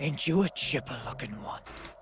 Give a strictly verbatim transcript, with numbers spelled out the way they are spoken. Ain't you a chipper looking one?